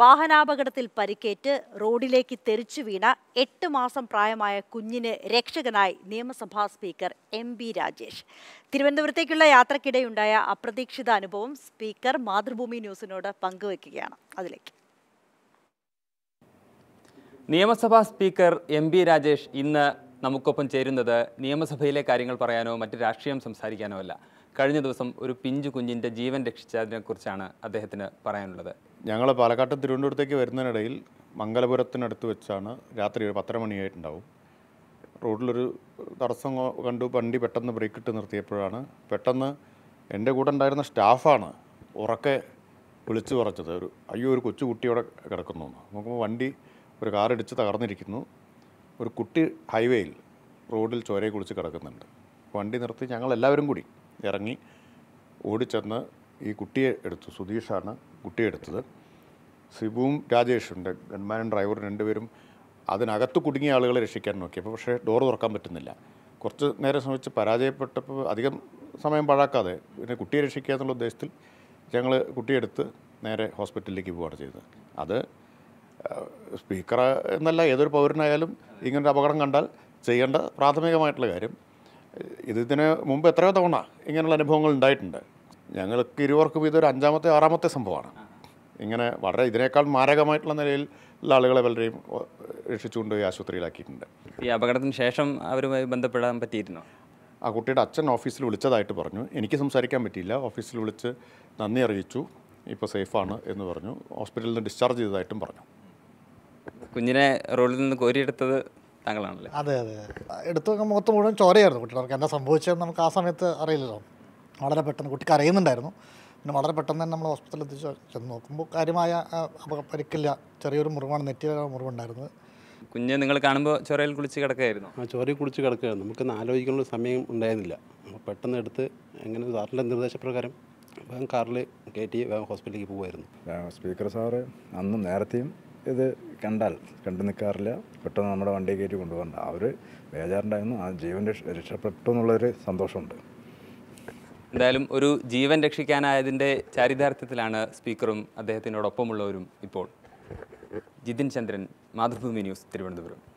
വാഹനാപകടത്തിൽ പരിക്കേറ്റ് റോഡിലേക്ക് തെറിച്ചു വീണ 8 മാസം പ്രായമായ കുഞ്ഞിന് രക്ഷകനായി നിയമസഭാ സ്പീക്കർ എം. പി. രാജേഷ്. തിരുവനന്തപുരത്തേക്കുള്ള യാത്രക്കിടെയുണ്ടായ അപ്രതീക്ഷിത അനുഭവം സ്പീക്കർ മാതൃഭൂമി ന്യൂസിനോട് പങ്കുവയ്ക്കുകയാണ്. അതിലേക്ക് നിയമസഭാ സ്പീക്കർ എം. പി. രാജേഷ് ഇന്ന് നമുക്കൊപ്പം ചേരുന്നത് നിയമസഭയിലെ കാര്യങ്ങൾ പറയാനോ മറ്റ് രാഷ്ട്രീയം സംസാരിക്കാനോ അല്ല. കഴിഞ്ഞ ദിവസം ഒരു പിഞ്ചു കുഞ്ഞിൻ്റെ ജീവൻ രക്ഷിച്ചതിനെക്കുറിച്ചാണ് അദ്ദേഹത്തിന് പറയാനുള്ളത്. ഞങ്ങൾ പാലക്കാട്ട് തിരുവനന്തപുരത്തേക്ക് വരുന്നതിനിടയിൽ മംഗലപുരത്തിനടുത്ത് വെച്ചാണ്, രാത്രി ഒരു 10 മണിയായിട്ടുണ്ടാവും. റോഡിലൊരു തടസ്സം കണ്ടു, വണ്ടി പെട്ടെന്ന് ബ്രേക്ക് ഇട്ട് നിർത്തിയപ്പോഴാണ് പെട്ടെന്ന് എൻ്റെ കൂടെ ഉണ്ടായിരുന്ന സ്റ്റാഫാണ് ഉറക്കെ വിളിച്ചു പറഞ്ഞത്, ഒരു അയ്യോ ഒരു കൊച്ചു കുട്ടിയോടെ കിടക്കുന്നു. നോക്കുമ്പോൾ വണ്ടി ഒരു കാറിടിച്ച് തകർന്നിരിക്കുന്നു, ഒരു കുട്ടി ഹൈവേയിൽ റോഡിൽ ചോരയെ കുളിച്ച് കിടക്കുന്നുണ്ട്. വണ്ടി നിർത്തി ഞങ്ങളെല്ലാവരും കൂടി ഇറങ്ങി ഓടിച്ചെന്ന് ഈ കുട്ടിയെ എടുത്തു. സുധീഷാണ് കുട്ടിയെ എടുത്തത്. സിബുവും രാജേഷുണ്ട്, ഗൺമാനും ഡ്രൈവറും രണ്ടുപേരും അതിനകത്ത് കുടുങ്ങിയ ആളുകളെ രക്ഷിക്കാൻ നോക്കിയപ്പോൾ പക്ഷേ ഡോർ തുറക്കാൻ പറ്റുന്നില്ല. കുറച്ച് നേരം ശ്രമിച്ച് പരാജയപ്പെട്ടപ്പോൾ അധികം സമയം പാഴാക്കാതെ പിന്നെ കുട്ടിയെ രക്ഷിക്കുക എന്നുള്ള ഉദ്ദേശത്തിൽ ഞങ്ങൾ കുട്ടിയെടുത്ത് നേരെ ഹോസ്പിറ്റലിലേക്ക് പോവുകയാണ് ചെയ്തത്. അത് സ്പീക്കർ എന്നല്ല, ഏതൊരു പൗരനായാലും ഇങ്ങനൊരു അപകടം കണ്ടാൽ ചെയ്യേണ്ട പ്രാഥമികമായിട്ടുള്ള കാര്യം. ഇതിന് മുമ്പ് എത്രയോ തവണ ഇങ്ങനെയുള്ള അനുഭവങ്ങൾ ഉണ്ടായിട്ടുണ്ട്. ഞങ്ങൾക്ക് ഇരുവർക്കും ഇതൊരു 5-ാമത്തെ 6-ാമത്തെ സംഭവമാണ്. ഇങ്ങനെ വളരെ ഇതിനേക്കാൾ മാരകമായിട്ടുള്ള നിലയിൽ ഉള്ള ആളുകളെ പലരെയും രക്ഷിച്ചുകൊണ്ട് ആശുപത്രിയിലാക്കിയിട്ടുണ്ട്. ഈ അപകടത്തിന് ശേഷം അവരുമായി ബന്ധപ്പെടാൻ പറ്റിയിരുന്നു. ആ കുട്ടിയുടെ അച്ഛൻ ഓഫീസിൽ വിളിച്ചതായിട്ട് പറഞ്ഞു. എനിക്ക് സംസാരിക്കാൻ പറ്റിയില്ല. ഓഫീസിൽ വിളിച്ച് നന്ദി അറിയിച്ചു, ഇപ്പോൾ സേഫാണ് എന്ന് പറഞ്ഞു. ഹോസ്പിറ്റലിൽ നിന്ന് ഡിസ്ചാർജ് ചെയ്തതായിട്ടും പറഞ്ഞു. കുഞ്ഞിനെ റോഡിൽ നിന്ന് കോരിയെടുത്തത് താങ്കളാണല്ലേ? അതെ അതെ, എടുത്തു നോക്കാൻ മുഖത്ത് മുഴുവൻ ചോരയായിരുന്നു കുട്ടികൾക്ക്. എന്താ സംഭവിച്ചതെന്ന് നമുക്ക് ആ സമയത്ത് അറിയില്ലല്ലോ. വളരെ പെട്ടെന്ന് കുട്ടിക്ക് അറിയുന്നുണ്ടായിരുന്നു. പിന്നെ വളരെ പെട്ടെന്ന് തന്നെ നമ്മൾ ഹോസ്പിറ്റലിൽ എത്തിച്ച് ചെന്ന് നോക്കുമ്പോൾ കാര്യമായ പരിക്കില്ല, ചെറിയൊരു മുറിവാണ്, നെറ്റിയിലെ മുറിവുണ്ടായിരുന്നത്. കുഞ്ഞ് നിങ്ങൾ കാണുമ്പോൾ ചോരയിൽ കുളിച്ച് കിടക്കുകയായിരുന്നു? ആ ചോരയിൽ കുളിച്ച് കിടക്കുകയായിരുന്നു. നമുക്കൊന്ന് ആലോചിക്കാനുള്ള സമയം ഉണ്ടായിരുന്നില്ല. പെട്ടെന്ന് എടുത്ത് എങ്ങനെ സാറിൻ്റെ നിർദ്ദേശപ്രകാരം കാറിൽ കയറ്റി ഹോസ്പിറ്റലിലേക്ക് പോകുമായിരുന്നു. സ്പീക്കർ സാറ് അന്നും നേരത്തെയും ഇത് കണ്ടു നിൽക്കാറില്ല, പെട്ടെന്ന് നമ്മുടെ വണ്ടി കയറ്റി കൊണ്ടുപോകണ്ട. അവർ ബേജാറുണ്ടായിരുന്നു. ആ ജീവൻ രക്ഷപ്പെട്ടു എന്നുള്ളൊരു സന്തോഷമുണ്ട്. എന്തായാലും ഒരു ജീവൻ രക്ഷിക്കാനായതിൻ്റെ ചാരിതാർത്ഥ്യത്തിലാണ് സ്പീക്കറും അദ്ദേഹത്തിനോടൊപ്പമുള്ളവരും ഇപ്പോൾ. ജിതിൻ ചന്ദ്രൻ, മാതൃഭൂമി ന്യൂസ്, തിരുവനന്തപുരം.